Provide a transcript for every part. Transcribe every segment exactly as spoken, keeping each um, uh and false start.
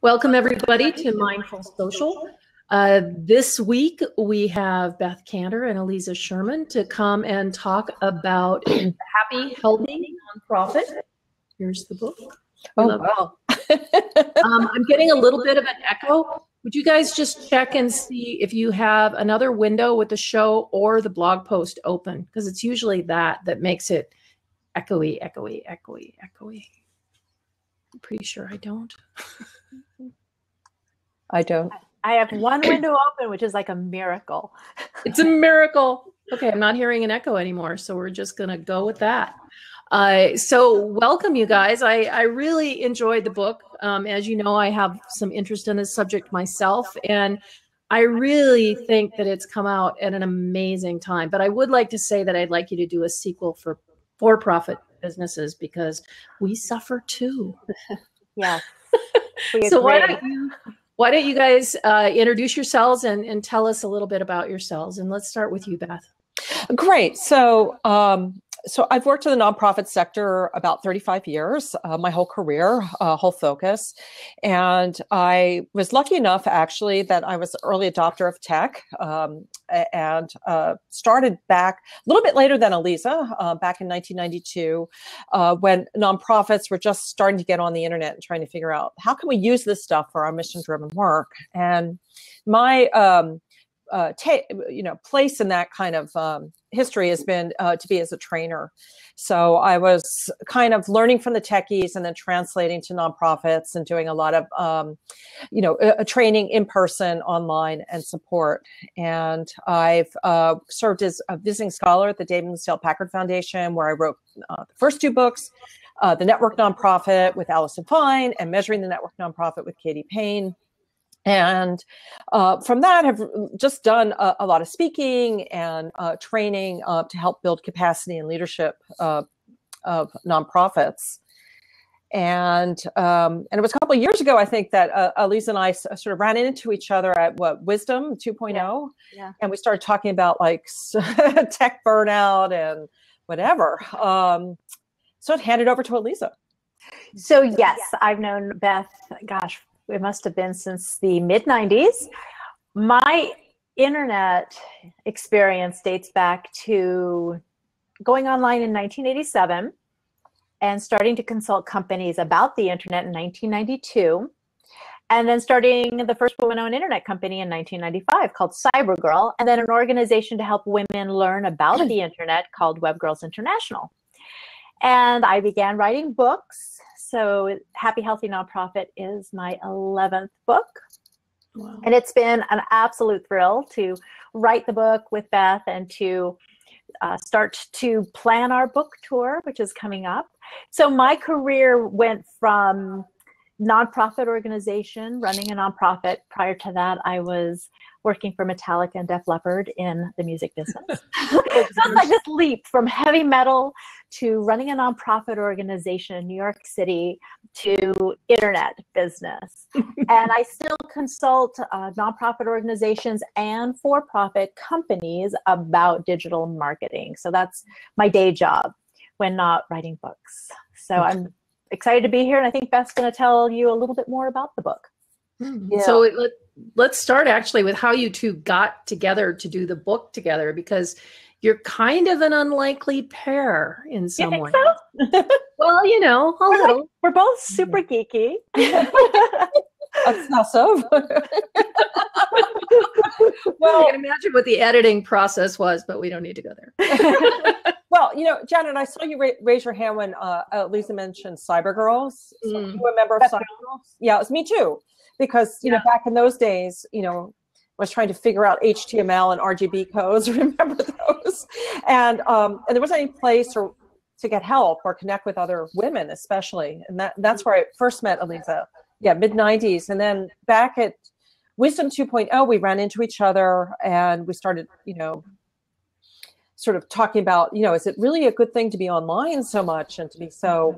Welcome, everybody, to Mindful Social. Uh, this week, we have Beth Kanter and Aliza Sherman to come and talk about The Happy, Healthy Nonprofit. Here's the book. Oh, wow. um, I'm getting a little bit of an echo. Would you guys just check and see if you have another window with the show or the blog post open? Because it's usually that that makes it echoey, echoey, echoey, echoey. I'm pretty sure I don't. I don't. I have one window open, which is like a miracle. It's a miracle. Okay, I'm not hearing an echo anymore, so we're just going to go with that. Uh, so welcome, you guys. I, I really enjoyed the book. Um, as you know, I have some interest in this subject myself, and I really think that it's come out at an amazing time. But I would like to say that I'd like you to do a sequel for for-profit businesses, because we suffer too. Yeah. So why don't you, why don't you guys uh, introduce yourselves and, and tell us a little bit about yourselves. And let's start with you, Beth. Great. So, um, so I've worked in the nonprofit sector about thirty-five years, uh, my whole career, uh, whole focus. And I was lucky enough, actually, that I was an early adopter of tech, um, and uh, started back a little bit later than Aliza, uh, back in nineteen ninety-two, uh, when nonprofits were just starting to get on the internet and trying to figure out, how can we use this stuff for our mission-driven work? And my um, uh, you know, place in that kind of um, history has been uh, to be as a trainer. So I was kind of learning from the techies and then translating to nonprofits and doing a lot of, um, you know, a, a training in person, online, and support. And I've uh, served as a visiting scholar at the David and Lucile Packard Foundation, where I wrote uh, the first two books, uh, The Network Nonprofit with Allison Fine and Measuring the Network Nonprofit with Katie Payne. And uh, from that, I've just done a, a lot of speaking and uh, training uh, to help build capacity and leadership uh, of nonprofits. And um, and it was a couple of years ago, I think, that uh, Aliza and I sort of ran into each other at what, Wisdom two point oh, yeah. Yeah. And we started talking about like tech burnout and whatever. Um, so I'd hand it over to Aliza. So yes, I've known Beth, gosh, it must have been since the mid nineties. My internet experience dates back to going online in nineteen eighty-seven and starting to consult companies about the internet in nineteen ninety-two, and then starting the first women-owned internet company in nineteen ninety-five called CyberGrrl, and then an organization to help women learn about the internet called WebGirls International. And I began writing books. So Happy Healthy Nonprofit is my eleventh book. Wow. And it's been an absolute thrill to write the book with Beth and to uh, start to plan our book tour, which is coming up. So my career went from nonprofit organization, running a nonprofit. Prior to that, I was working for Metallica and Def Leppard in the music business. So it's like this leap from heavy metal to running a nonprofit organization in New York City to internet business. And I still consult uh, nonprofit organizations and for-profit companies about digital marketing. So that's my day job when not writing books. So I'm excited to be here, and I think Beth's going to tell you a little bit more about the book. Mm-hmm. Yeah. So it, let's start actually with how you two got together to do the book together, because you're kind of an unlikely pair in some you think way. So? Well, you know, a we're little. Like, we're both super geeky. That's not so. Well, I can imagine what the editing process was, but we don't need to go there. Well, you know, Janet, I saw you ra raise your hand when uh, Aliza mentioned CyberGrrl. Mm. So you remember CyberGrrl? Yeah, it was me too, because you yeah. know, back in those days, you know, I was trying to figure out H T M L and R G B codes. Remember those? And um, and there wasn't any place or to get help or connect with other women, especially. And that that's where I first met Aliza. Yeah, mid nineties, and then back at Wisdom two point oh, we ran into each other and we started, you know, sort of talking about, you know, is it really a good thing to be online so much and to be so,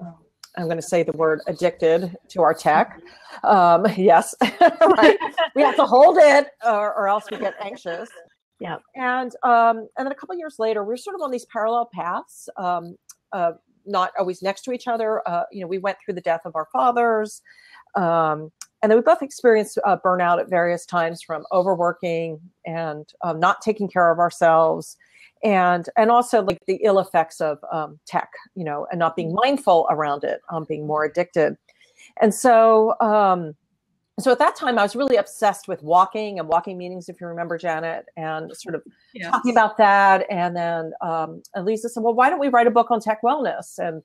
I'm going to say the word, addicted to our tech? Um, yes, right. We have to hold it or, or else we get anxious. Yeah. And um, and then a couple of years later, we're sort of on these parallel paths. Um, uh, not always next to each other. Uh, you know, we went through the death of our fathers. Um, and then we both experienced uh, burnout at various times from overworking and um, not taking care of ourselves. And and also like the ill effects of um, tech, you know, and not being mindful around it, um, being more addicted. And so, um, so at that time, I was really obsessed with walking and walking meetings, if you remember, Janet, and sort of yes. talking about that. And then um, Aliza said, well, why don't we write a book on tech wellness? And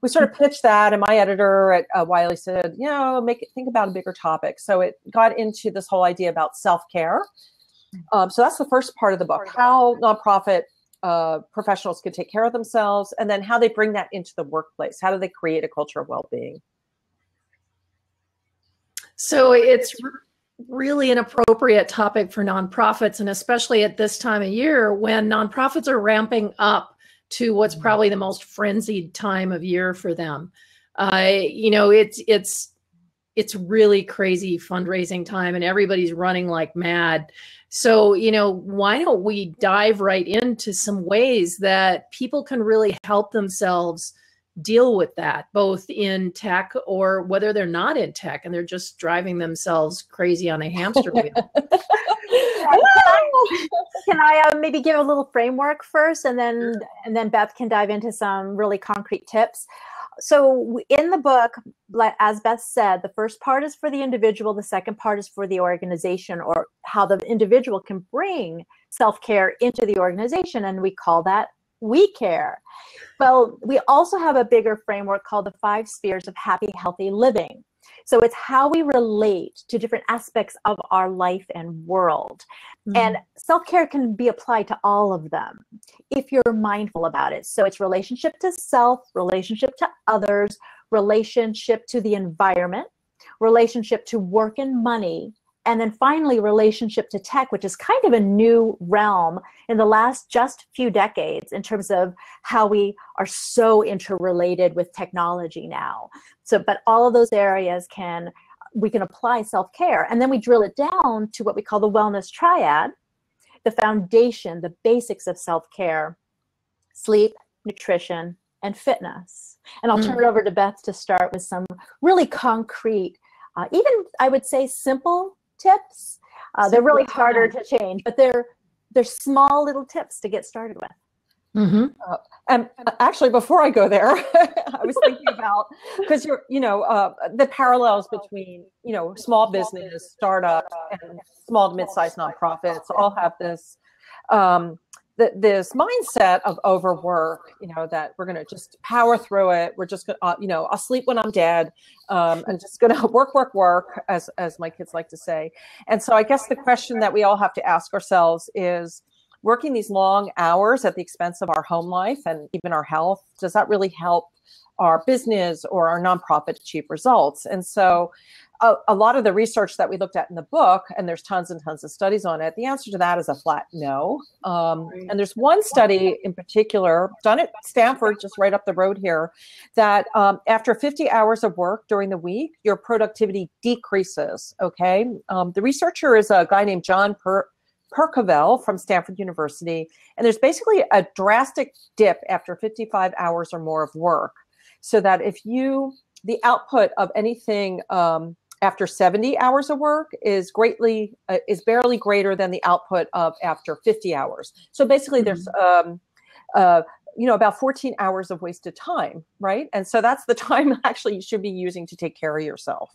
we sort of pitched that, and my editor at uh, Wiley said, you know, make it, think about a bigger topic. So it got into this whole idea about self-care. Um, so that's the first part of the book, how nonprofit uh, professionals can take care of themselves, and then how they bring that into the workplace. How do they create a culture of well-being? So it's really an appropriate topic for nonprofits, and especially at this time of year when nonprofits are ramping up to what's probably the most frenzied time of year for them. Uh, you know, it's it's it's really crazy fundraising time, and everybody's running like mad. So, you know, why don't we dive right into some ways that people can really help themselves deal with that, both in tech or whether they're not in tech and they're just driving themselves crazy on a hamster wheel. Can I, can I uh, maybe give a little framework first, and then and then Beth can dive into some really concrete tips. So in the book, as Beth said, the first part is for the individual. The second part is for the organization, or how the individual can bring self-care into the organization. And we call that We Care. Well, we also have a bigger framework called the five spheres of happy, healthy living. So it's how we relate to different aspects of our life and world. Mm-hmm. And self-care can be applied to all of them if you're mindful about it. So it's relationship to self, relationship to others, relationship to the environment, relationship to work and money, and then finally, relationship to tech, which is kind of a new realm in the last just few decades in terms of how we are so interrelated with technology now. So, but all of those areas can, we can apply self-care. And then we drill it down to what we call the wellness triad, the foundation, the basics of self-care, sleep, nutrition, and fitness. And I'll turn mm-hmm. it over to Beth to start with some really concrete, uh, even I would say simple, tips. Uh, they're really harder to change, but they're they're small little tips to get started with. Mm-hmm. uh, and actually, before I go there, I was thinking about, because you're you know uh, the parallels between you know small business, startups, and small to mid-sized nonprofits all have this um, th this mindset of overwork. You know that we're going to just power through it. We're just going to uh, you know I'll sleep when I'm dead. Um, I'm just going to work, work, work, as, as my kids like to say. And so I guess the question that we all have to ask ourselves is, working these long hours at the expense of our home life and even our health, does that really help our business or our nonprofit achieve results? And so a, a lot of the research that we looked at in the book, and there's tons and tons of studies on it, the answer to that is a flat no. Um, and there's one study in particular done at Stanford, just right up the road here, that um, after fifty hours of work during the week, your productivity decreases, okay? Um, the researcher is a guy named John Per- Percovell from Stanford University, and there's basically a drastic dip after fifty-five hours or more of work. So that if you, the output of anything um, after seventy hours of work is greatly, uh, is barely greater than the output of after fifty hours. So basically mm-hmm. there's, um, uh, you know, about fourteen hours of wasted time, right? And so that's the time actually you should be using to take care of yourself,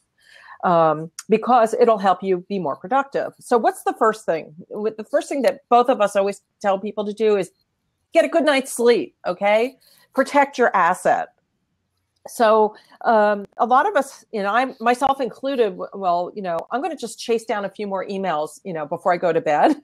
um, because it'll help you be more productive. So what's the first thing? The first thing that both of us always tell people to do is get a good night's sleep, okay? Protect your asset. So um, a lot of us, you know, I'm myself included, well, you know, I'm going to just chase down a few more emails, you know, before I go to bed.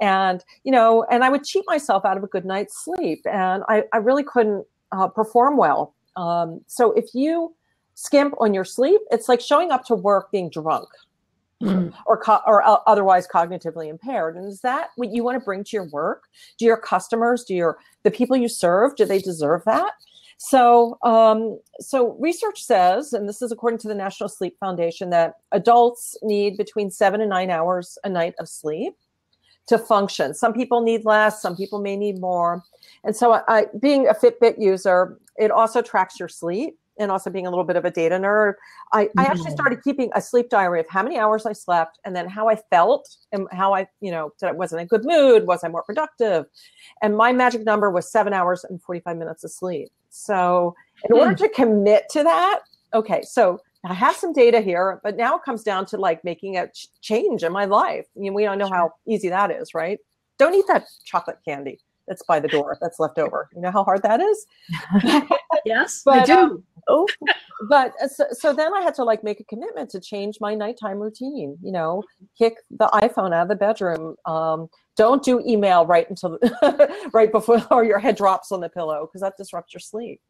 and, you know, and I would cheat myself out of a good night's sleep. And I, I really couldn't uh, perform well. Um, so if you skimp on your sleep, it's like showing up to work being drunk mm. or, co or uh, otherwise cognitively impaired. And is that what you want to bring to your work? Do your customers, do your the people you serve, do they deserve that? So, um, so research says, and this is according to the National Sleep Foundation, that adults need between seven and nine hours a night of sleep to function. Some people need less, some people may need more. And so I, being a Fitbit user, it also tracks your sleep. And also being a little bit of a data nerd, I, mm-hmm. I actually started keeping a sleep diary of how many hours I slept and then how I felt and how I, you know, that I was in a good mood, was I more productive? And my magic number was seven hours and forty-five minutes of sleep. So in mm. order to commit to that, okay, so I have some data here, but now it comes down to like making a ch- change in my life. I mean, we don't know sure. how easy that is, right? Don't eat that chocolate candy that's by the door, that's left over. You know how hard that is? Yes, but, I do. Um, oh, but so, so then I had to like make a commitment to change my nighttime routine, you know, kick the iPhone out of the bedroom. Um, don't do email right until, right before or your head drops on the pillow because that disrupts your sleep.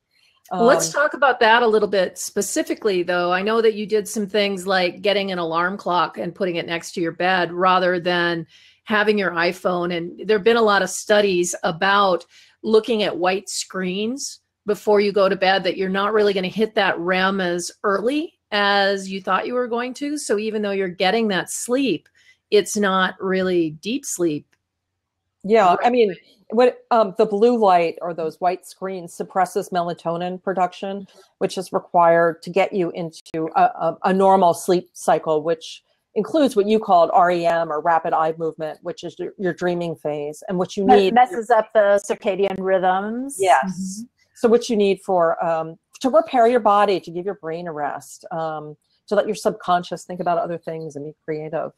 Um, well, let's talk about that a little bit specifically though. I know that you did some things like getting an alarm clock and putting it next to your bed rather than having your iPhone. And there've been a lot of studies about looking at white screens before you go to bed, that you're not really going to hit that R E M as early as you thought you were going to. So even though you're getting that sleep, it's not really deep sleep. Yeah. I mean, what um, the blue light or those white screens suppresses melatonin production, which is required to get you into a, a, a normal sleep cycle, which includes what you called R E M or rapid eye movement, which is your, your dreaming phase and what you need. It messes up the circadian rhythms. Yes. Mm-hmm. So what you need for, um, to repair your body, to give your brain a rest, um, to let your subconscious think about other things and be creative.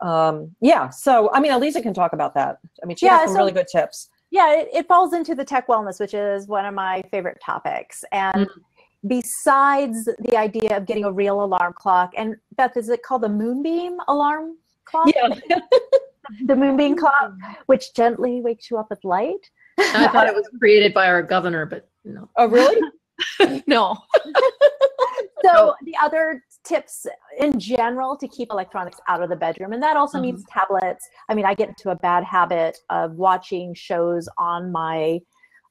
Um, yeah. So, I mean, Aliza can talk about that. I mean, she yeah, has some so, really good tips. Yeah. It, it falls into the tech wellness, which is one of my favorite topics. And mm-hmm. besides the idea of getting a real alarm clock, and Beth, is it called the Moonbeam alarm clock? Yeah. The Moonbeam clock, which gently wakes you up with light. I thought it was created by our governor, but no. Oh, really? No. So no. The other tips in general to keep electronics out of the bedroom, and that also mm-hmm. means tablets. I mean, I get into a bad habit of watching shows on my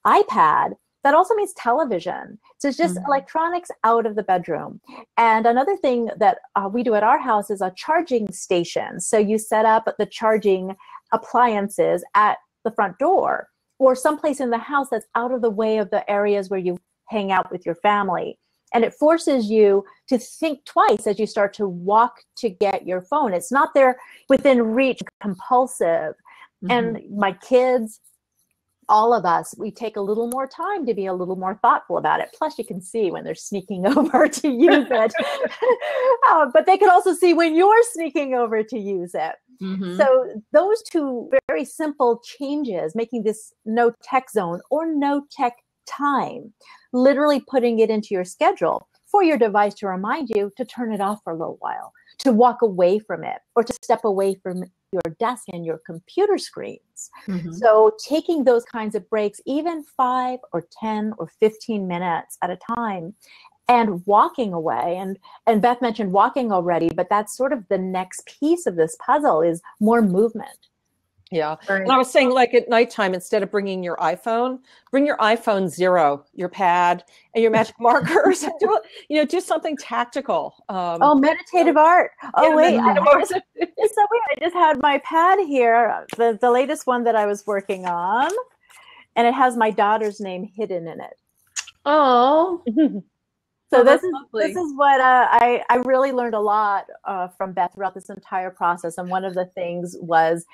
iPad. That also means television. So it's just mm-hmm. electronics out of the bedroom. And another thing that uh, we do at our house is a charging station. So you set up the charging appliances at the front door, or someplace in the house that's out of the way of the areas where you hang out with your family. And it forces you to think twice as you start to walk to get your phone. It's not there within reach, compulsive. Mm-hmm. And my kids, all of us, we take a little more time to be a little more thoughtful about it. Plus, you can see when they're sneaking over to use it. uh, but they can also see when you're sneaking over to use it. Mm-hmm. So those two very simple changes, making this no tech zone or no tech time, literally putting it into your schedule for your device to remind you to turn it off for a little while, to walk away from it, or to step away from your desk and your computer screens. Mm-hmm. So taking those kinds of breaks, even five or ten or fifteen minutes at a time, and walking away. And, and Beth mentioned walking already, but that's sort of the next piece of this puzzle is more movement. Yeah. Right. And I was saying, like at nighttime, instead of bringing your iPhone, bring your iPhone zero, your pad and your magic markers. And do, you know, do something tactical. Um, oh, meditative art. Oh, yeah, wait. I, I just, it's so weird. I just had my pad here, the, the latest one that I was working on, and it has my daughter's name hidden in it. Oh. So oh, this is lovely. This is what uh, I, I really learned a lot uh, from Beth throughout this entire process. And one of the things was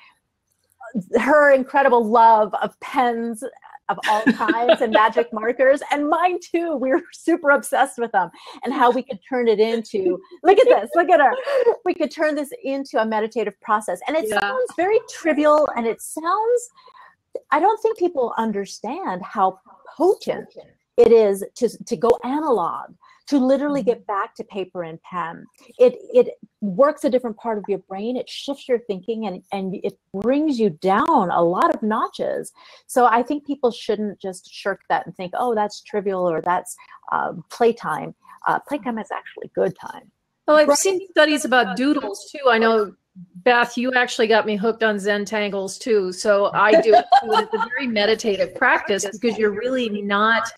her incredible love of pens of all kinds and magic markers. And mine too, we were super obsessed with them and how we could turn it into, look at this, look at her. We could turn this into a meditative process. And it yeah. sounds very trivial and it sounds, I don't think people understand how potent it is to, to go analog, to literally get back to paper and pen. It it works a different part of your brain. It shifts your thinking and, and it brings you down a lot of notches. So I think people shouldn't just shirk that and think, oh, that's trivial or that's um, playtime. Uh, playtime is actually good time. Well, I've right. seen studies about doodles too. I know, Beth, you actually got me hooked on Zen tangles too. So I do it too. It's a very meditative practice because you're really not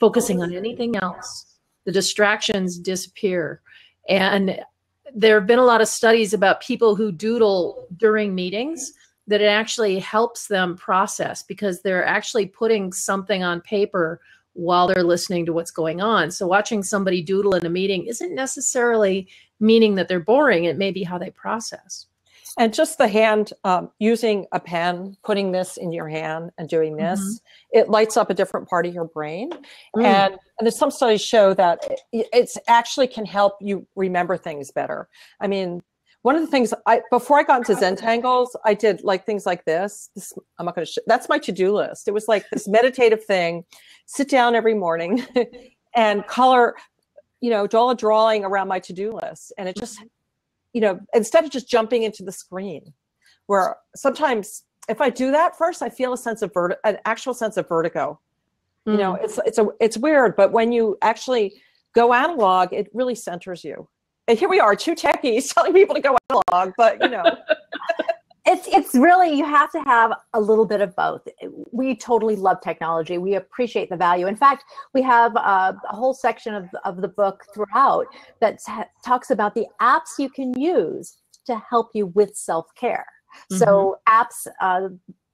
focusing on anything else. The distractions disappear. And there have been a lot of studies about people who doodle during meetings that it actually helps them process, because they're actually putting something on paper while they're listening to what's going on. So watching somebody doodle in a meeting isn't necessarily meaning that they're boring. It may be how they process. And just the hand, um, using a pen, putting this in your hand and doing this, mm-hmm. it lights up a different part of your brain. Mm. And, and there's some studies show that it it's actually can help you remember things better. I mean, one of the things I, before I got into Zentangles, I did like things like this. this I'm not going to, sh that's my to-do list. It was like this meditative thing, sit down every morning and color, you know, draw a drawing around my to-do list. And it just, you know, instead of just jumping into the screen, where sometimes if I do that first, I feel a sense of vertigo, an actual sense of vertigo. Mm. You know, it's, it's a, it's weird, but when you actually go analog, it really centers you. And here we are, two techies telling people to go analog, but you know. It's, it's really, you have to have a little bit of both. We totally love technology. We appreciate the value. In fact, we have a, a whole section of, of the book throughout that talks about the apps you can use to help you with self-care. Mm-hmm. So apps, uh,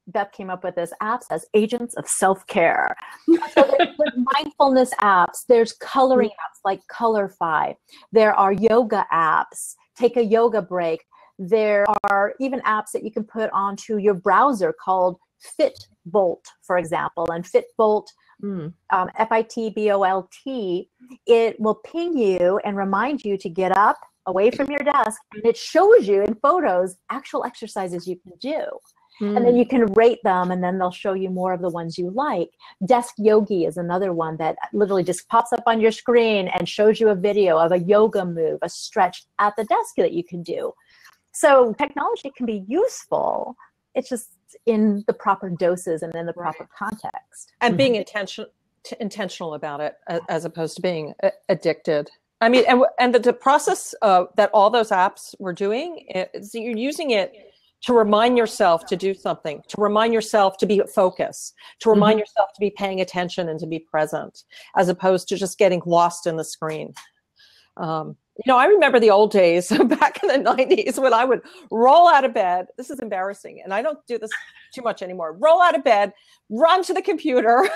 Beth came up with this, apps as agents of self-care. So there's, there's mindfulness apps, there's coloring apps like Colorfy, there are yoga apps, take a yoga break. There are even apps that you can put onto your browser called Fitbolt, for example, and Fitbolt, mm. um, F I T B O L T, it will ping you and remind you to get up away from your desk, and it shows you in photos actual exercises you can do. And then you can rate them, and then they'll show you more of the ones you like. Desk Yogi is another one that literally just pops up on your screen and shows you a video of a yoga move, a stretch at the desk that you can do. So technology can be useful. It's just in the proper doses and in the proper context. And being intention intentional about it, as opposed to being addicted. I mean, and, and the, the process uh, that all those apps were doing, is you're using it to remind yourself to do something, to remind yourself to be focused, to remind mm-hmm. yourself to be paying attention and to be present, as opposed to just getting lost in the screen. Um, you know, I remember the old days back in the nineties when I would roll out of bed. This is embarrassing, and I don't do this too much anymore. Roll out of bed, run to the computer,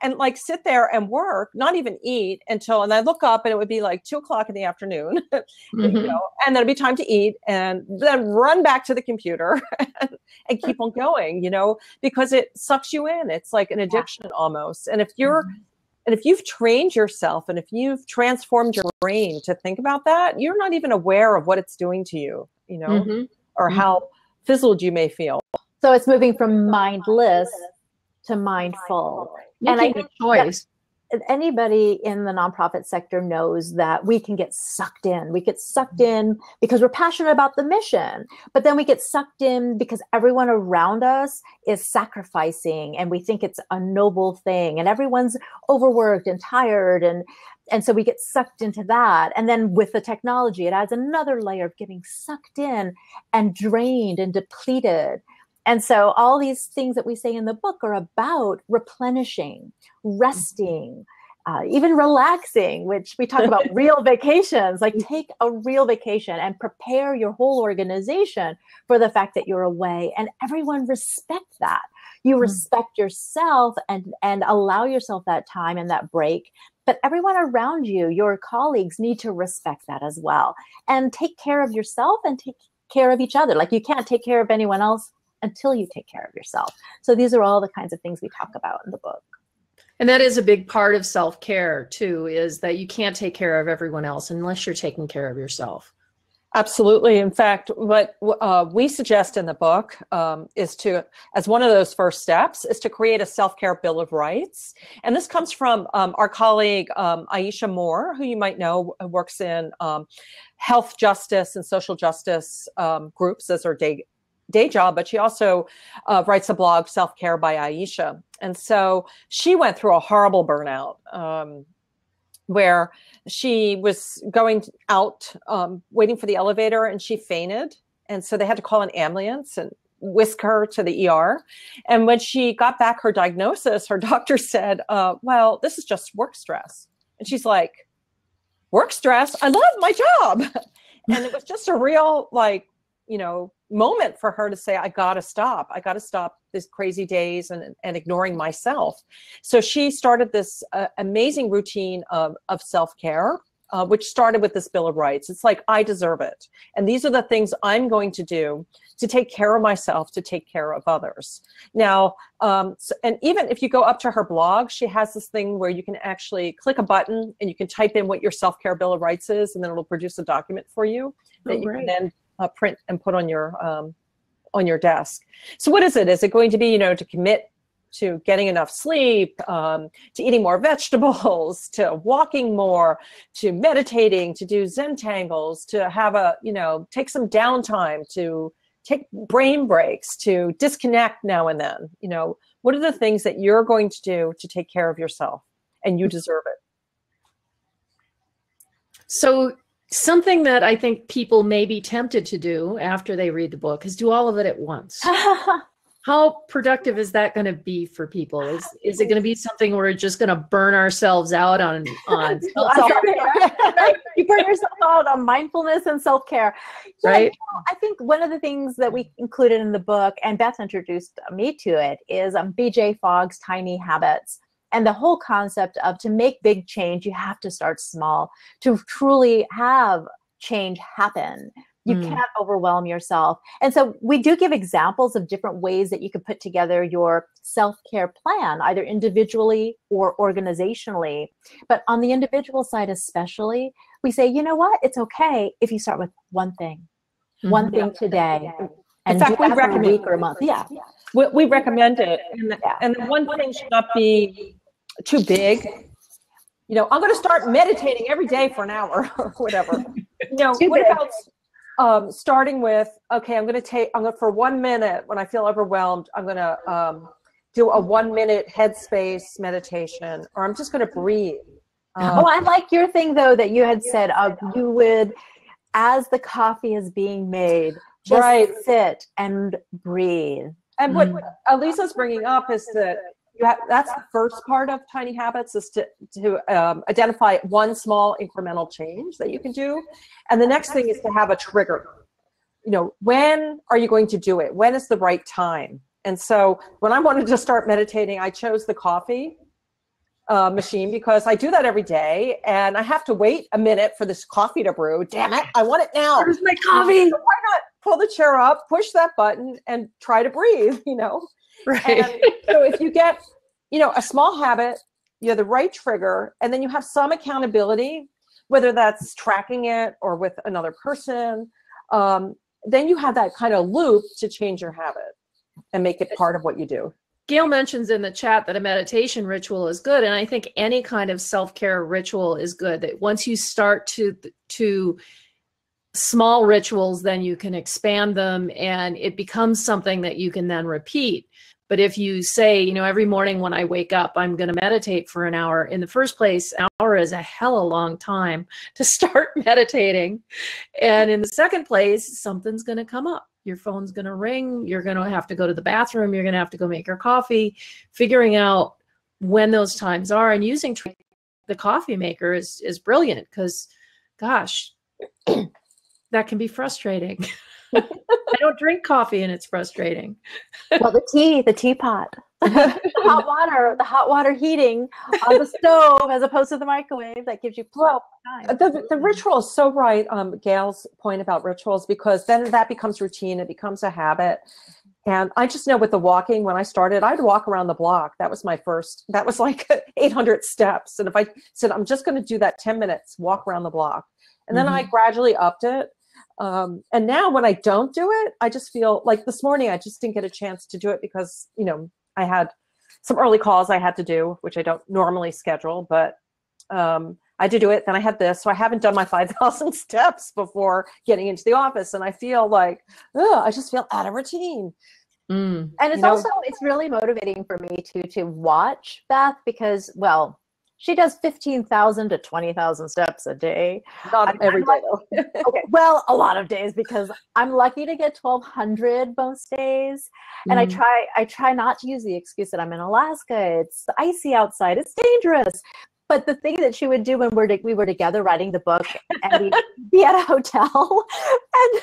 and like sit there and work, not even eat until, and I look up and it would be like two o'clock in the afternoon, mm-hmm. you know, and then it'd be time to eat, and then run back to the computer and, and keep on going, you know, because it sucks you in. It's like an addiction yeah. almost. And if you're, mm-hmm. and if you've trained yourself and if you've transformed your brain to think about that, you're not even aware of what it's doing to you, you know, mm-hmm. or mm-hmm. how fizzled you may feel. So it's moving from mindless to mindful. You and I think choice. Anybody in the nonprofit sector knows that we can get sucked in. We get sucked in because we're passionate about the mission, but then we get sucked in because everyone around us is sacrificing and we think it's a noble thing, and everyone's overworked and tired, and and so we get sucked into that. And then with the technology, it adds another layer of getting sucked in and drained and depleted. And so all these things that we say in the book are about replenishing, resting, uh, even relaxing, which we talk about real vacations, like take a real vacation and prepare your whole organization for the fact that you're away. And everyone respects that. You respect yourself and, and allow yourself that time and that break. But everyone around you, your colleagues, need to respect that as well. And take care of yourself and take care of each other. Like you can't take care of anyone else until you take care of yourself. So these are all the kinds of things we talk about in the book. And that is a big part of self-care too, is that you can't take care of everyone else unless you're taking care of yourself. Absolutely. In fact, what uh, we suggest in the book um, is to, as one of those first steps, is to create a self-care Bill of Rights. And this comes from um, our colleague, um, Aisha Moore, who you might know works in um, health justice and social justice um, groups as her day day job, but she also uh, writes a blog, Self-Care by Aisha. And so she went through a horrible burnout um, where she was going out, um, waiting for the elevator, and she fainted. And so they had to call an ambulance and whisk her to the E R. And when she got back her diagnosis, her doctor said, uh, well, this is just work stress. And she's like, work stress? I love my job. And it was just a real like, you know, moment for her to say, I gotta stop. I gotta stop these crazy days and, and ignoring myself. So she started this uh, amazing routine of, of self-care, uh, which started with this Bill of Rights. It's like, I deserve it. And these are the things I'm going to do to take care of myself, to take care of others. Now, um, so, and even if you go up to her blog, she has this thing where you can actually click a button and you can type in what your self-care Bill of Rights is, and then it'll produce a document for you that oh, you can then Uh, print and put on your um, on your desk. So what is it? Is it going to be, you know, to commit to getting enough sleep, um, to eating more vegetables, to walking more, to meditating, to do Zen tangles, to have a, you know, take some downtime, to take brain breaks, to disconnect now and then? You know, what are the things that you're going to do to take care of yourself? And you deserve it. So something that I think people may be tempted to do after they read the book is do all of it at once. How productive is that going to be for people? Is is it going to be something where we're just going to burn ourselves out on, on self-care? You burn yourself out on mindfulness and self-care. Yeah, right? You know, I think one of the things that we included in the book, and Beth introduced me to it, is um, B J Fogg's Tiny Habits. And the whole concept of, to make big change, you have to start small. To truly have change happen, you mm. can't overwhelm yourself. And so we do give examples of different ways that you can put together your self-care plan, either individually or organizationally. But on the individual side especially, we say, you know what? It's okay if you start with one thing, mm-hmm. one thing today. In fact, we recommend a week or a month. Yeah. yeah. We, we recommend it. And the, yeah. and the one thing should not be too big. You know, I'm going to start meditating every day for an hour or whatever. You know, what about um, starting with, okay, I'm going to take, I'm going to, for one minute when I feel overwhelmed, I'm going to um, do a one minute Headspace meditation, or I'm just going to breathe. Um, oh, I like your thing though, that you had said, uh, you would, as the coffee is being made, just right. sit and breathe. And what mm-hmm. Aliza's bringing up is that you have, that's the first part of Tiny Habits, is to, to um, identify one small incremental change that you can do. And the next thing is to have a trigger. You know, when are you going to do it? When is the right time? And so when I wanted to start meditating, I chose the coffee uh, machine because I do that every day, and I have to wait a minute for this coffee to brew. Damn it, I want it now. Where's my coffee? So why not pull the chair up, push that button, and try to breathe, you know? Right. And so if you get, you know, a small habit, you have the right trigger, and then you have some accountability, whether that's tracking it or with another person, um, then you have that kind of loop to change your habit and make it part of what you do. Gail mentions in the chat that a meditation ritual is good, and I think any kind of self-care ritual is good, that once you start to, to, small rituals, then you can expand them and it becomes something that you can then repeat. But if you say, you know, every morning when I wake up, I'm going to meditate for an hour, in the first place, an hour is a hell of a long time to start meditating. And in the second place, something's going to come up. Your phone's going to ring. You're going to have to go to the bathroom. You're going to have to go make your coffee. Figuring out when those times are and using the coffee maker is, is brilliant because, gosh, that can be frustrating. I don't drink coffee and it's frustrating. Well, the tea, the teapot, the hot water, the hot water heating on the stove as opposed to the microwave, that gives you plenty of time. The, the ritual is so right, um, Gail's point about rituals, because then that becomes routine, it becomes a habit. And I just know with the walking, when I started, I'd walk around the block. That was my first, that was like eight hundred steps. And if I said, I'm just going to do that ten minutes, walk around the block. And then mm-hmm. I gradually upped it. Um, and now when I don't do it, I just feel like this morning, I just didn't get a chance to do it because, you know, I had some early calls I had to do, which I don't normally schedule, but um, I did do it. Then I had this, so I haven't done my five thousand steps before getting into the office. And I feel like, oh, I just feel out of routine. Mm. And it's you know? also, it's really motivating for me to, to watch Beth because, well, she does fifteen thousand to twenty thousand steps a day. Not every day though. Okay, well, a lot of days because I'm lucky to get twelve hundred most days. And mm. I try I try not to use the excuse that I'm in Alaska. It's icy outside. It's dangerous. But the thing that she would do when we're to, we were together writing the book, and we'd be at a hotel, and and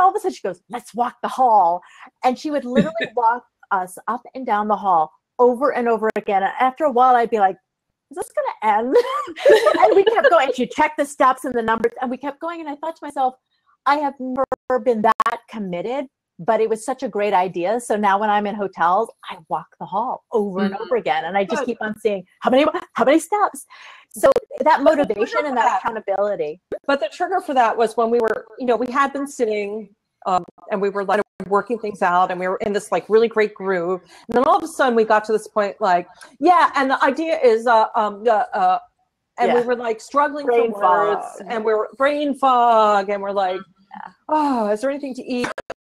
all of a sudden she goes, "Let's walk the hall," and she would literally walk us up and down the hall over and over again. And after a while, I'd be like, "Is this gonna end?" And we kept going. She checked the steps and the numbers, and we kept going. And I thought to myself, I have never been that committed, but it was such a great idea. So now when I'm in hotels, I walk the hall over mm-hmm. and over again. And I just keep on seeing how many, how many steps. So that motivation and that accountability. But the trigger for that was when we were, you know, we had been sitting um, and we were like working things out, and we were in this like really great groove. And then all of a sudden we got to this point, like, yeah. And the idea is, uh, um, uh, uh and yeah. we were like struggling for words, and we were brain fog, and we're like, yeah. oh, is there anything to eat?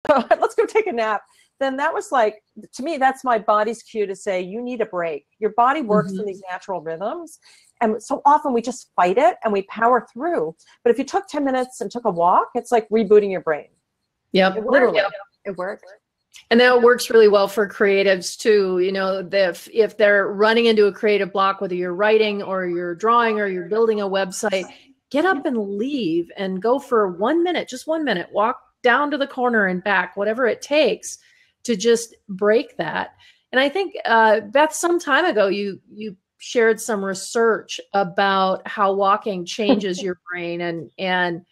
Let's go take a nap. Then that was like, to me, that's my body's cue to say, you need a break. Your body works mm-hmm. in these natural rhythms. And so often we just fight it and we power through. But if you took ten minutes and took a walk, it's like rebooting your brain. Yep. It literally. Yep. It works. And that works really well for creatives too. You know, if, if they're running into a creative block, whether you're writing or you're drawing or you're building a website, get up and leave and go for one minute, just one minute, walk down to the corner and back, whatever it takes to just break that. And I think, uh, Beth, some time ago, you, you shared some research about how walking changes your brain and, and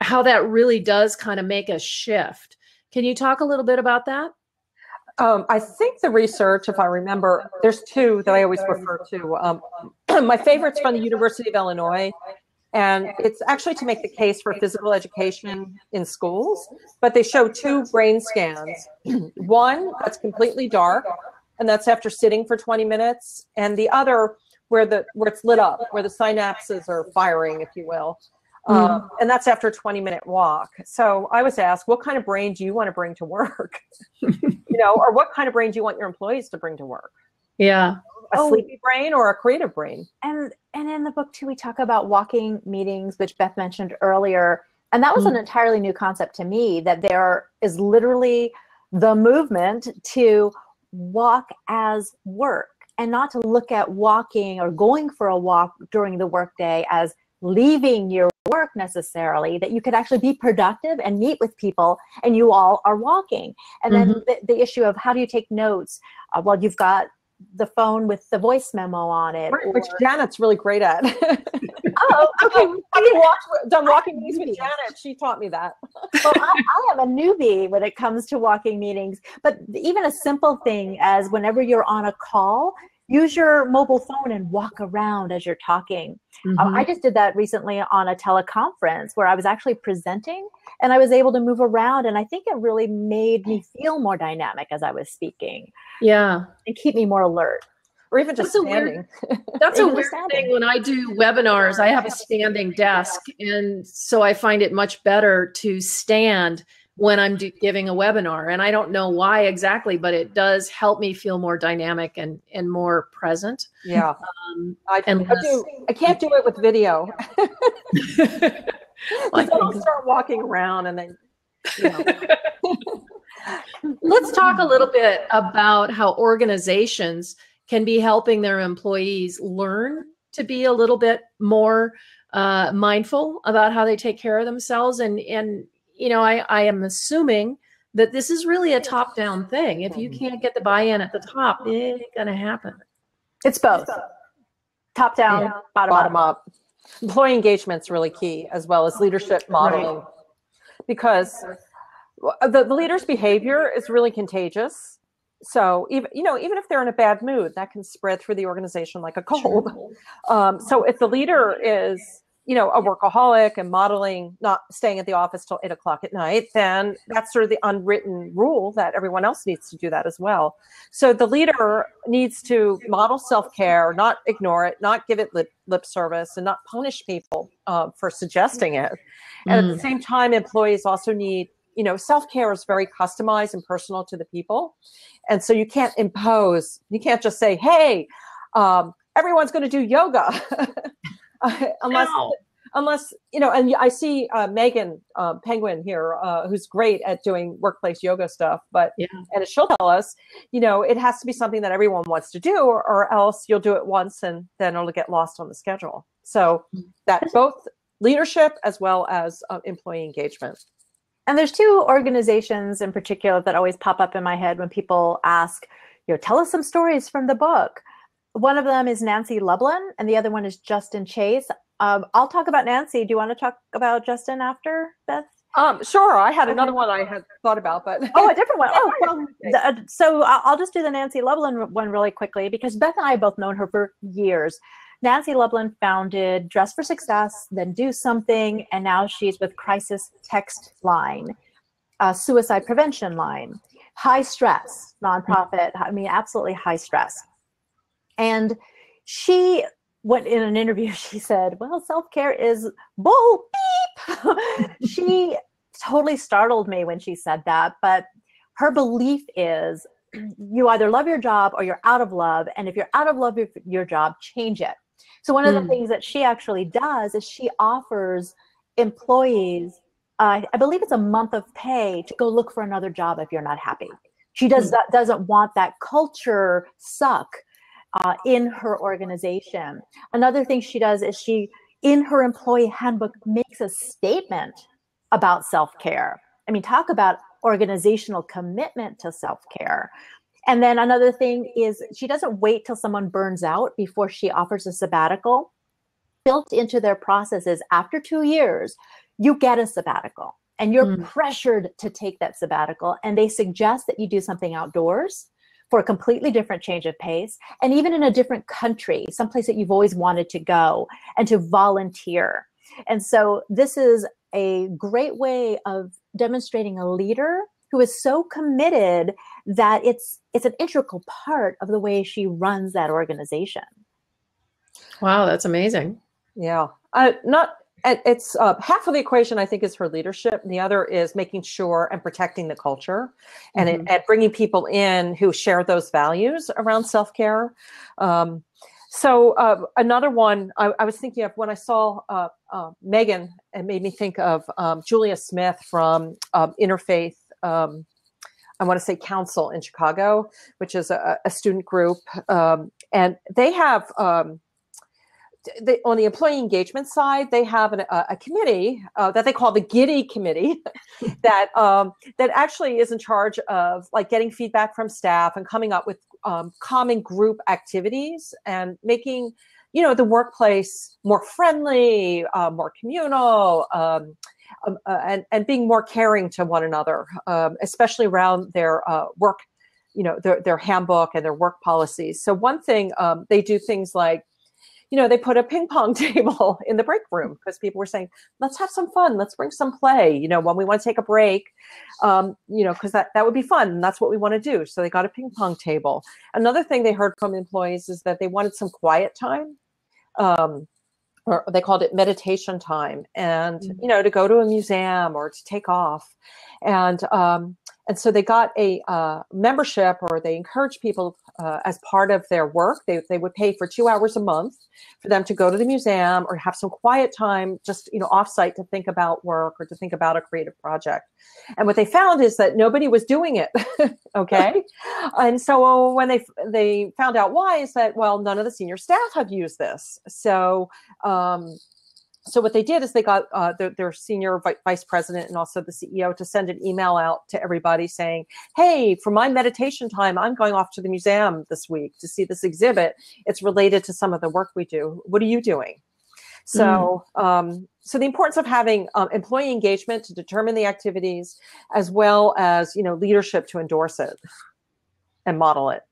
how that really does kind of make a shift. Can you talk a little bit about that? Um, I think the research, if I remember, there's two that I always refer to. Um, my favorite's from the University of Illinois, and it's actually to make the case for physical education in schools, but they show two brain scans. One that's completely dark, and that's after sitting for twenty minutes, and the other where the where it's lit up, where the synapses are firing, if you will. Um, mm. And that's after a twenty minute walk. So I was asked, what kind of brain do you want to bring to work? You know, or what kind of brain do you want your employees to bring to work? Yeah. A oh, sleepy brain or a creative brain? And, and in the book too, we talk about walking meetings, which Beth mentioned earlier. And that was mm. an entirely new concept to me, that there is literally the movement to walk as work and not to look at walking or going for a walk during the workday as leaving your work necessarily, that you could actually be productive and meet with people and you all are walking. And then mm-hmm. the, the issue of how do you take notes uh, while you've got the phone with the voice memo on it. Right, or... Which Janet's really great at. Oh, okay. I've walked, done walking meetings with Janet. She taught me that. Well, I, I am a newbie when it comes to walking meetings, but even a simple thing as whenever you're on a call, use your mobile phone and walk around as you're talking. Mm-hmm. um, I just did that recently on a teleconference where I was actually presenting and I was able to move around. And I think it really made me feel more dynamic as I was speaking. Yeah. And keep me more alert. Or even just that's standing. A weird, that's a weird thing. When I do webinars, I have a standing desk. And so I find it much better to stand when I'm do giving a webinar, and I don't know why exactly, but it does help me feel more dynamic and, and more present. Yeah. Um, I, and I, do, I can't do it with video. Like, I'll start walking around and then, you know. Let's talk a little bit about how organizations can be helping their employees learn to be a little bit more uh, mindful about how they take care of themselves. And, and, you know, I, I am assuming that this is really a top-down thing. If you can't get the buy-in at the top, it ain't gonna happen. It's both. Top-down, yeah. bottom, bottom up. up. Employee engagement's really key, as well as leadership modeling. Right. Because the, the leader's behavior is really contagious. So, even you know, even if they're in a bad mood, that can spread through the organization like a cold. Um, so if the leader is... you know, a workaholic and modeling, not staying at the office till eight o'clock at night, then that's sort of the unwritten rule that everyone else needs to do that as well. So the leader needs to model self-care, not ignore it, not give it lip, lip service, and not punish people uh, for suggesting it. And mm. at the same time, employees also need, you know, self-care is very customized and personal to the people. And so you can't impose, you can't just say, hey, um, everyone's going to do yoga. Uh, unless, no. unless, you know, and I see uh, Megan uh, Penguin here, uh, who's great at doing workplace yoga stuff, but, yeah. and she'll tell us, you know, it has to be something that everyone wants to do, or, or else you'll do it once and then it'll get lost on the schedule. So that both leadership as well as uh, employee engagement. And there's two organizations in particular that always pop up in my head when people ask, you know, tell us some stories from the book. One of them is Nancy Lublin, and the other one is Justin Chase. Um, I'll talk about Nancy. Do you want to talk about Justin after, Beth? Um, sure. I had another one I had thought about, but oh, a different one. Oh, well, the, uh, so I'll just do the Nancy Lublin one really quickly, because Beth and I have both known her for years. Nancy Lublin founded Dress for Success, then Do Something, and now she's with Crisis Text Line, a suicide prevention line, high stress nonprofit. I mean, absolutely high stress. And she went in an interview, she said, well, self-care is bull beep. She totally startled me when she said that, but her belief is you either love your job or you're out of love. And if you're out of love with your job, change it. So one of the mm. things that she actually does is she offers employees, uh, I believe it's a month of pay to go look for another job if you're not happy. She does that, doesn't want that culture suck uh, in her organization. Another thing she does is she, in her employee handbook, makes a statement about self-care. I mean, talk about organizational commitment to self-care. And then another thing is she doesn't wait till someone burns out before she offers a sabbatical. Built into their processes, after two years, you get a sabbatical and you're mm. pressured to take that sabbatical. And they suggest that you do something outdoors for a completely different change of pace, and even in a different country, someplace that you've always wanted to go, and to volunteer. And so this is a great way of demonstrating a leader who is so committed that it's it's an integral part of the way she runs that organization. Wow, that's amazing. Yeah, uh, not it's uh, half of the equation, I think, is her leadership. And the other is making sure and protecting the culture, and mm-hmm. it, and bringing people in who share those values around self-care. Um, so uh, another one I, I was thinking of when I saw uh, uh, Megan, it made me think of um, Julia Smith from um, Interfaith. Um, I want to say Council in Chicago, which is a, a student group. Um, and they have, um, they, on the employee engagement side, they have an, a, a committee uh, that they call the Giddy Committee that, um, that actually is in charge of like getting feedback from staff and coming up with um, common group activities and making, you know, the workplace more friendly, uh, more communal, um, Um, uh, and, and being more caring to one another, um, especially around their uh, work, you know, their, their handbook and their work policies. So one thing, um, they do things like, you know, they put a ping pong table in the break room because people were saying, let's have some fun. Let's bring some play, you know, when we want to take a break, um, you know, because that, that would be fun. And that's what we want to do. So they got a ping pong table. Another thing they heard from employees is that they wanted some quiet time. Um, Or they called it meditation time, and mm-hmm. you know, to go to a museum or to take off, and um, and so they got a uh, membership, or they encouraged people uh, as part of their work. They they would pay for two hours a month for them to go to the museum or have some quiet time, just you know, offsite to think about work or to think about a creative project. And what they found is that nobody was doing it. Okay, and so when they they found out why is that well, none of the senior staff have used this, so. Um, Um, so what they did is they got uh, their, their senior vice president and also the C E O to send an email out to everybody saying, hey, for my meditation time, I'm going off to the museum this week to see this exhibit. It's related to some of the work we do. What are you doing? So, mm. um, so the importance of having um, employee engagement to determine the activities, as well as, you know, leadership to endorse it and model it.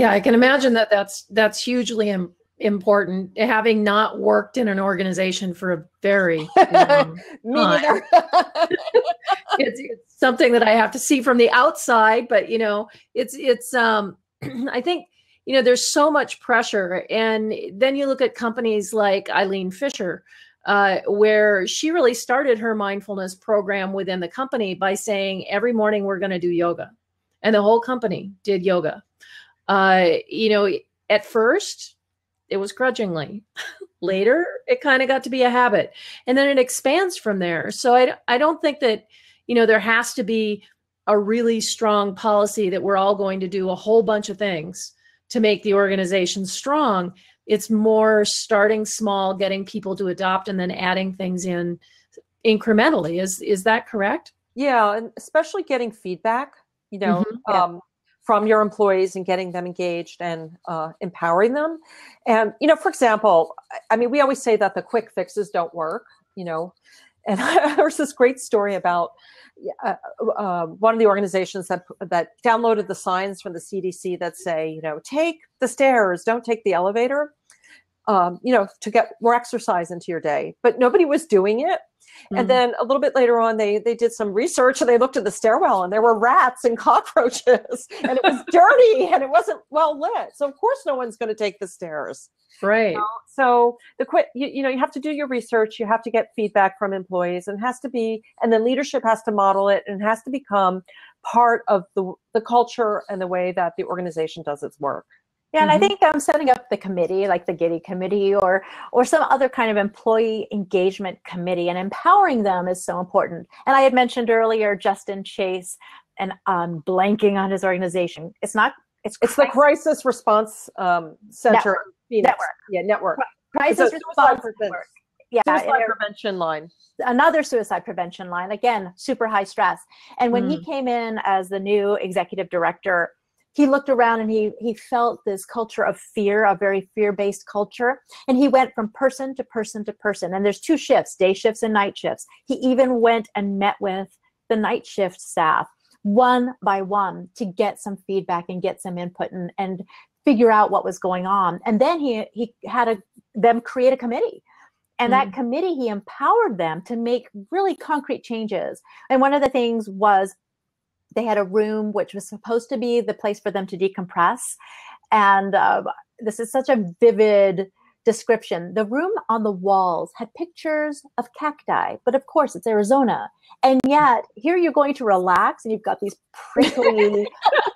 Yeah, I can imagine that that's, that's hugely important. important having not worked in an organization for a very long time. it's, it's something that I have to see from the outside, but you know, it's, it's, um, I think, you know, there's so much pressure. And then you look at companies like Eileen Fisher, uh, where she really started her mindfulness program within the company by saying, every morning we're going to do yoga, and the whole company did yoga. Uh, you know, at first, it was grudgingly. later, it kind of got to be a habit. And then it expands from there. So I, I don't think that, you know, there has to be a really strong policy that we're all going to do a whole bunch of things to make the organization strong. It's more starting small, getting people to adopt, and then adding things in incrementally. Is is that correct? Yeah, and especially getting feedback, you know, mm-hmm. yeah. um, from your employees and getting them engaged and uh, empowering them. And, you know, for example, I mean, we always say that the quick fixes don't work, you know. And there's this great story about uh, uh, one of the organizations that that downloaded the signs from the C D C that say, you know, take the stairs, don't take the elevator, um, you know, to get more exercise into your day. But nobody was doing it. Mm-hmm. And then a little bit later on, they they did some research and they looked at the stairwell and there were rats and cockroaches and it was dirty and it wasn't well lit. So of course, no one's going to take the stairs. Right. You know? So the quick, you, you know, you have to do your research. You have to get feedback from employees, and it has to be, and then leadership has to model it, and it has to become part of the the culture and the way that the organization does its work. Yeah, and mm-hmm. I think um, setting up the committee, like the Giddy Committee, or or some other kind of employee engagement committee, and empowering them is so important. And I had mentioned earlier Justin Chase, and um, blanking on his organization. It's not. It's it's Crisis. The Crisis Response um, Center. Network. Network. Yeah, network. Crisis Response Network. Yeah, suicide prevention line. Another suicide prevention line. Again, super high stress. And when mm. he came in as the new executive director, he looked around and he he felt this culture of fear, a very fear-based culture. And he went from person to person to person. And there's two shifts, day shifts and night shifts. He even went and met with the night shift staff one by one to get some feedback and get some input and, and figure out what was going on. And then he he had a, them create a committee. And mm-hmm. that committee, he empowered them to make really concrete changes. And one of the things was, they had a room which was supposed to be the place for them to decompress. And uh, this is such a vivid description. The room on the walls had pictures of cacti, but of course it's Arizona. And yet here you're going to relax and you've got these prickly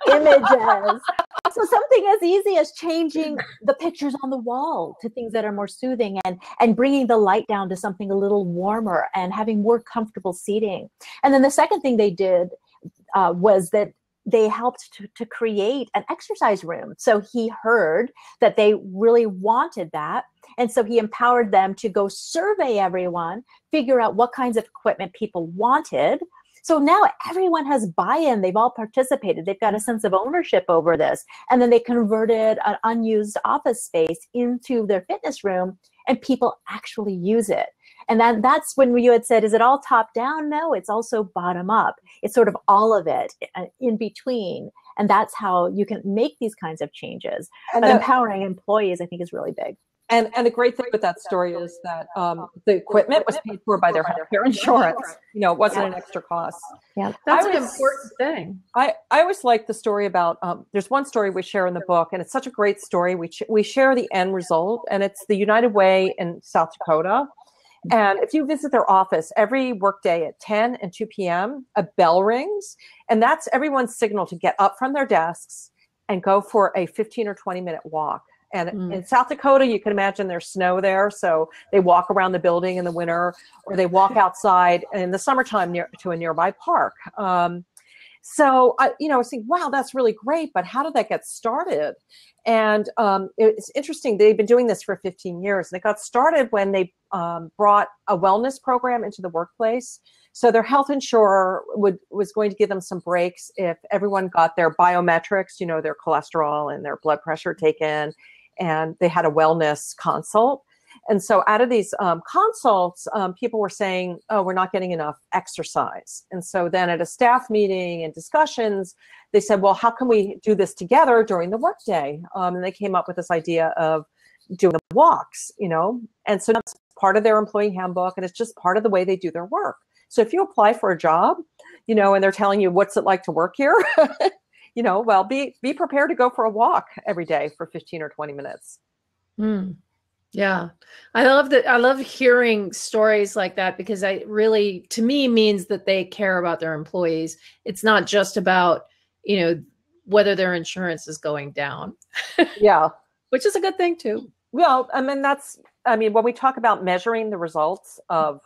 images. So something as easy as changing the pictures on the wall to things that are more soothing, and, and bringing the light down to something a little warmer and having more comfortable seating. And then the second thing they did Uh, was that they helped to, to create an exercise room. So he heard that they really wanted that. And so he empowered them to go survey everyone, figure out what kinds of equipment people wanted. So now everyone has buy-in. They've all participated. They've got a sense of ownership over this. And then they converted an unused office space into their fitness room, and people actually use it. And then that's when you had said, is it all top down? No, it's also bottom up. It's sort of all of it in between. And that's how you can make these kinds of changes. And but the, empowering employees, I think, is really big. And and the great thing with that story is that um, the equipment was paid for by their healthcare insurance. You know, it wasn't yeah. an extra cost. Yeah, that's was, an important thing. I, I always like the story about, um, there's one story we share in the book, and it's such a great story. We, we share the end result, and it's the United Way in South Dakota. And if you visit their office every workday at ten and two p m, a bell rings, and that's everyone's signal to get up from their desks and go for a fifteen or twenty minute walk. And mm. in South Dakota, you can imagine there's snow there, so they walk around the building in the winter, or they walk outside in the summertime near, to a nearby park. Um, so, I, you know, I was thinking, wow, that's really great, but how did that get started? And um, it's interesting, they've been doing this for fifteen years, and it got started when they um, brought a wellness program into the workplace. So their health insurer would, was going to give them some breaks if everyone got their biometrics, you know, their cholesterol and their blood pressure taken, and they had a wellness consult. And so out of these um, consults, um, people were saying, oh, we're not getting enough exercise. And so then at a staff meeting and discussions, they said, well, how can we do this together during the workday? Um, and they came up with this idea of doing the walks, you know, and so that's part of their employee handbook, and it's just part of the way they do their work. So if you apply for a job, you know, and they're telling you, what's it like to work here? You know, well, be, be prepared to go for a walk every day for fifteen or twenty minutes. Mm. Yeah. I love that. I love hearing stories like that, because I really, to me, means that they care about their employees. It's not just about, you know, whether their insurance is going down. Yeah. Which is a good thing too. Well, I mean, that's, I mean, when we talk about measuring the results of,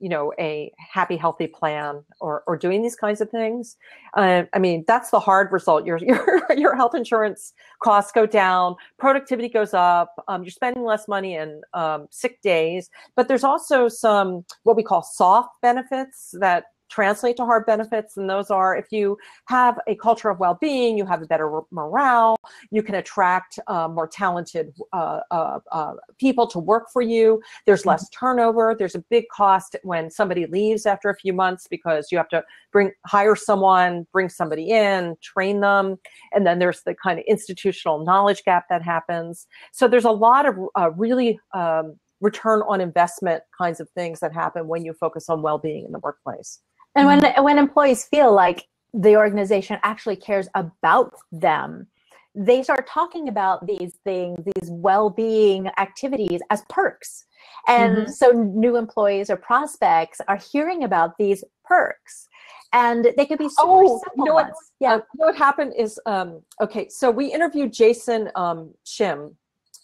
you know, a happy, healthy plan or, or doing these kinds of things, uh, I mean, that's the hard result. Your, your, your health insurance costs go down, productivity goes up, um, you're spending less money in um, sick days, but there's also some, what we call soft benefits that translate to hard benefits. And those are, if you have a culture of well-being, you have a better morale, you can attract uh, more talented uh, uh, uh, people to work for you. There's less turnover. There's a big cost when somebody leaves after a few months because you have to bring hire someone, bring somebody in, train them. And then there's the kind of institutional knowledge gap that happens. So there's a lot of uh, really um, return on investment kinds of things that happen when you focus on well-being in the workplace. And when, when employees feel like the organization actually cares about them, they start talking about these things, these well-being activities as perks. And mm-hmm. so new employees or prospects are hearing about these perks. And they could be super oh, simple you know ones. What, yeah. uh, you know what happened is, um, okay, so we interviewed Jason um, Shim.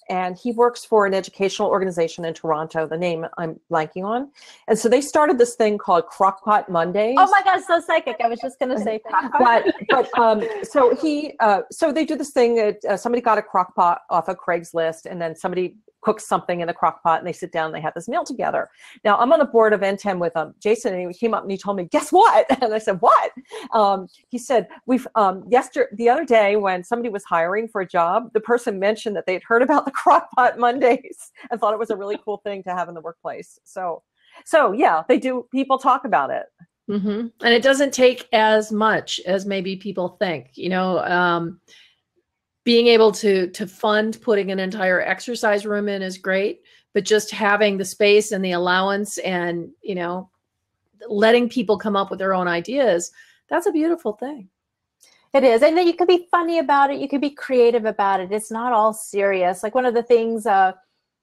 And he works for an educational organization in Toronto, the name I'm blanking on. And so they started this thing called Crockpot Mondays. Oh my God, so psychic. I was just going to say Crockpot. But, but um, so he, uh, so they do this thing, that, uh, somebody got a crockpot off of Craigslist and then somebody cooks something in the crockpot and they sit down and they have this meal together. Now I'm on the board of N ten with um, Jason, and he came up and he told me, guess what? And I said, what? Um, he said, we've, um, yesterday, the other day when somebody was hiring for a job, the person mentioned that they'd heard about the Crockpot Mondays and thought it was a really cool thing to have in the workplace. So, so yeah, they do, people talk about it. Mm-hmm. And it doesn't take as much as maybe people think, you know, um, being able to to fund putting an entire exercise room in is great, but just having the space and the allowance and, you know, letting people come up with their own ideas, that's a beautiful thing. It is. And then you could be funny about it. You could be creative about it. It's not all serious. Like one of the things uh,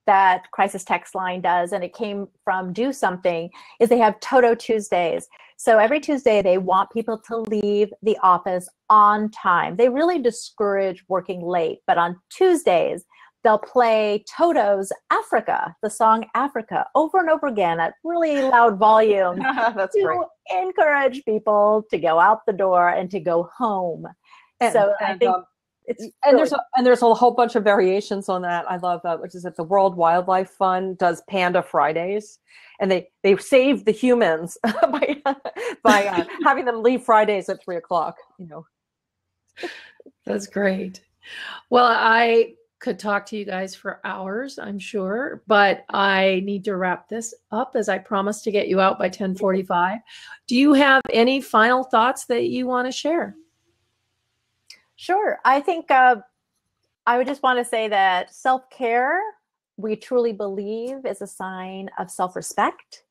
that Crisis Text Line does, and it came from Do Something, is they have Toto Tuesdays. So every Tuesday, they want people to leave the office on time. They really discourage working late, but on Tuesdays, they'll play Toto's Africa, the song Africa, over and over again at really loud volume That's to great. encourage people to go out the door and to go home. And, so and, I think um, it's and really there's a, and there's a whole bunch of variations on that. I love that, which is that the World Wildlife Fund does Panda Fridays. And they, they saved the humans by, by uh, having them leave Fridays at three o'clock, you know. That's great. Well, I could talk to you guys for hours, I'm sure, but I need to wrap this up as I promised to get you out by ten forty-five. Do you have any final thoughts that you want to share? Sure. I think uh, I would just want to say that self-care, we truly believe, is a sign of self-respect,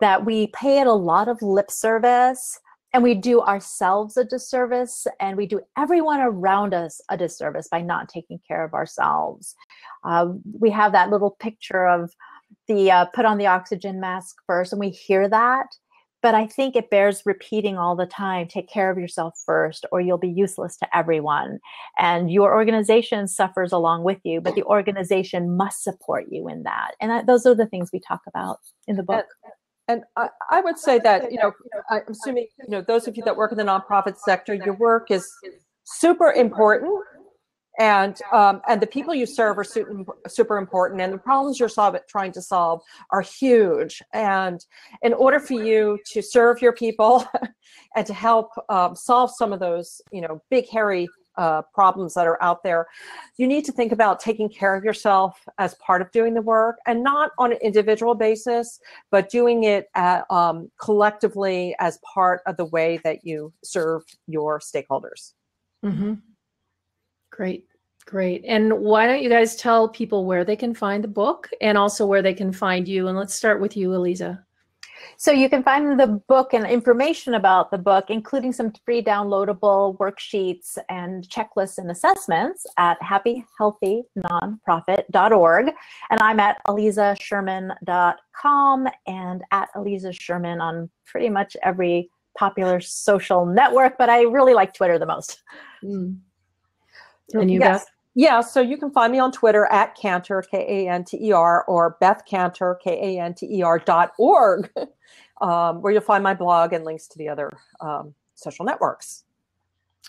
that we pay it a lot of lip service and we do ourselves a disservice and we do everyone around us a disservice by not taking care of ourselves. Uh, we have that little picture of the uh, put on the oxygen mask first, and we hear that, but I think it bears repeating all the time. Take care of yourself first or you'll be useless to everyone. And your organization suffers along with you, but the organization must support you in that. And that, those are the things we talk about in the book. And, and I, I would say that, you know, I'm assuming, you know, those of you that work in the nonprofit sector, your work is super important. And um, and the people you serve are super, super important, and the problems you're solve, trying to solve are huge. And in order for you to serve your people and to help um, solve some of those, you know, big hairy uh, problems that are out there, you need to think about taking care of yourself as part of doing the work, and not on an individual basis, but doing it at, um, collectively as part of the way that you serve your stakeholders. Mm-hmm. Great. Great. And why don't you guys tell people where they can find the book and also where they can find you? And let's start with you, Aliza. So you can find the book and information about the book, including some free downloadable worksheets and checklists and assessments at happy healthy nonprofit dot org. And I'm at aliza sherman dot com and at Aliza Sherman on pretty much every popular social network, but I really like Twitter the most. Mm. And you, yes. Beth? Yeah, so you can find me on Twitter at Kanter, K A N T E R, or Beth Kanter, K A N T E R dot org, um, where you'll find my blog and links to the other um, social networks.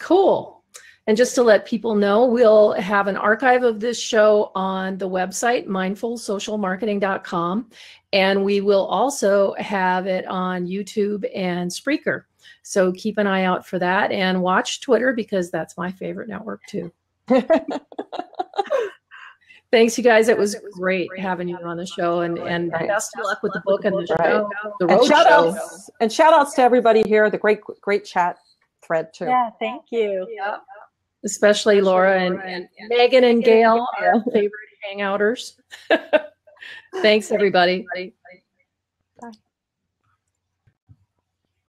Cool. And just to let people know, we'll have an archive of this show on the website, mindful social marketing dot com. And we will also have it on YouTube and Spreaker. So keep an eye out for that and watch Twitter, because that's my favorite network too. Thanks, you guys. It was, it was great, great having you on the show, and, and right. best of luck with the book and the show. The road and shout show. Outs, and shout outs to everybody here. The great, great chat thread too. Yeah, thank you. Yeah. Especially, Especially Laura and, and, and Megan and Gail, our favorite hangouters. Thanks, everybody.